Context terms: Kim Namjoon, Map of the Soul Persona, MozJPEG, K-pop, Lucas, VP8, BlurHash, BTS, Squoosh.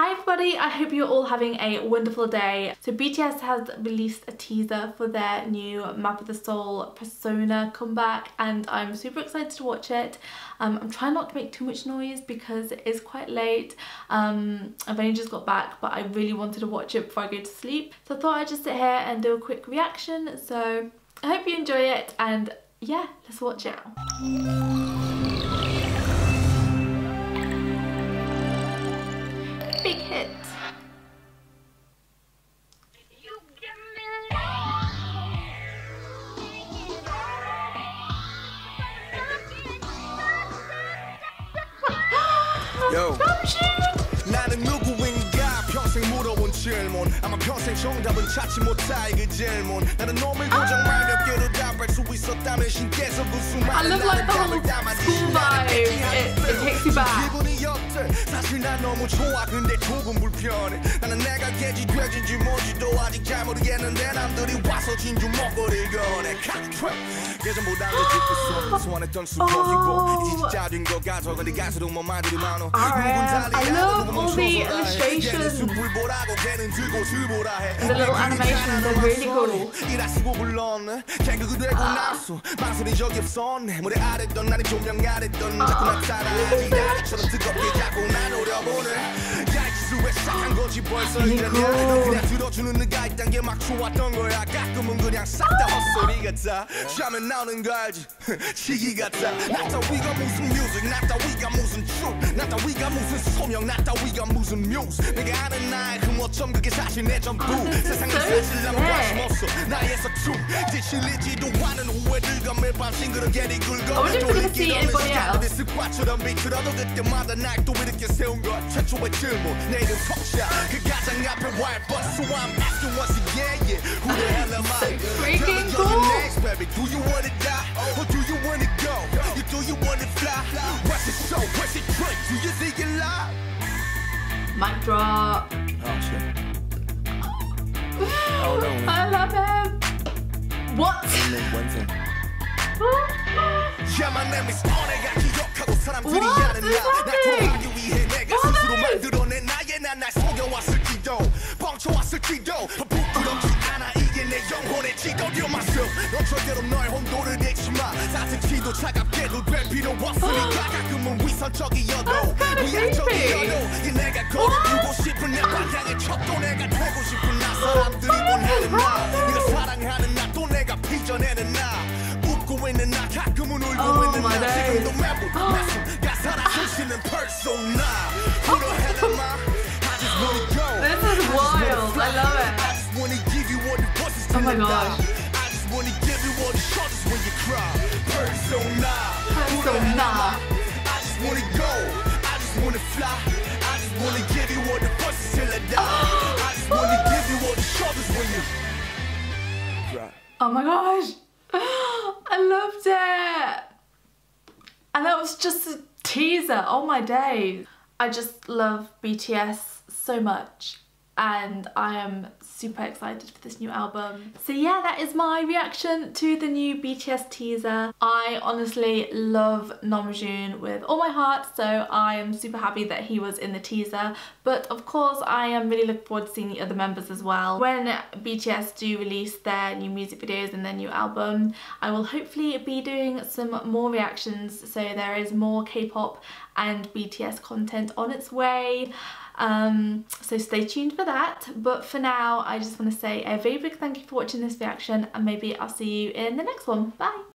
Hi everybody, I hope you're all having a wonderful day. So BTS has released a teaser for their new Map of the Soul Persona comeback and I'm super excited to watch it. I'm trying not to make too much noise because it is quite late. I've only just got back, but I really wanted to watch it before I go to sleep. So I thought I'd just sit here and do a quick reaction. So I hope you enjoy it and yeah, let's watch it. Big hit. You give me love. Yo. 나는 누구인가 평생 물어본 질문 아마 평생 정답은 찾지 못할 그 질문 나는 놈을 고정 말며 껴도 답할 수 있었다면 신께서 그 수많은 나를 담을 담아주신 나를 택시 바 사실 난 너무 좋아 근데 조금 불편해 나는 내가 개지 돼지인지 뭔지도 아직 잘 모르겠는데 남들이 와서 진주 먹거리 거래 예전보다 더 깊었어 소원했던 수목이고 이제 진짜 된 것 같아 근데 갈수록 뭐 말들이 많아 I love all the illustrations and the little animations are really cool 이라시고 불렀네 갱극이 되고 나서 망설인 적이 없었네 무대 아래던 나를 조명 아래던 자꾸 나 따라하지 나처럼 뜨겁게 자꾸 난 오려보네 야이지수에 시작한 거지 벌써 이랬냐 너 그냥 들어주는 네가 있단 게 막 좋았던 거야 가끔은 그냥 싹 다 헛소리 같아 자면 나오는 거 알지 시기 같아 나 따위가 무슨 뮤직 나 따위가 무슨 춤 나 따위가 무슨 소명 나 따위가 무슨 뮤즈 내가 아는 나의 흠 어쩜 그게 사실 내 전부 세상에 사실 아무 관심 없어 나의 서춤 지칠리지도 않은 후회들과 매밤 싱그럽게 니 긁어 또 인기 없는 시간들이 습관처럼 비틀어도 그때마다 날 또 이렇게 세운 것 최초의 질문 내 이름 석자 그 가장 앞에 와일 버스 I'm acting once again yeah who the hell am I freaking cool do you want to die or do you want to go you do you want to fly what's it show what's it trick do you think it lie mic drop oh shit oh no I love him what yeah my name is on it got you 기억하고 사람들이 아는 나 돌아가기 위해 내가 스스로 만들어낸 나의 난 날 속여왔을지도 뻥쳐왔을지도 부끄럽지 않아 이게 내 영혼의 지도려 myself 넌 절대로 너의 혼돈을 잃지 마 사색치도 차갑게도 될 필요 없으니까 가끔은 위선적이어도 위안적이어도 이게 내가 걸어두고 싶은 내 반향의 척도 내가 되고 싶은 나 사람들이 원하는 나 네가 사랑하는 나 또 내가 빚어내는 나 Oh my days. This is wild. I love it. Oh my gosh. Oh my gosh. I loved it! And that was just a teaser, oh my days. I just love BTS so much and I am super excited for this new album. So yeah, that is my reaction to the new BTS teaser. I honestly love Namjoon with all my heart, so I am super happy that he was in the teaser. But of course, I am really looking forward to seeing the other members as well. When BTS do release their new music videos and their new album, I will hopefully be doing some more reactions, so there is more K-pop and BTS content on its way. So stay tuned for that, but for now I just want to say a very big thank you for watching this reaction and maybe I'll see you in the next one. Bye!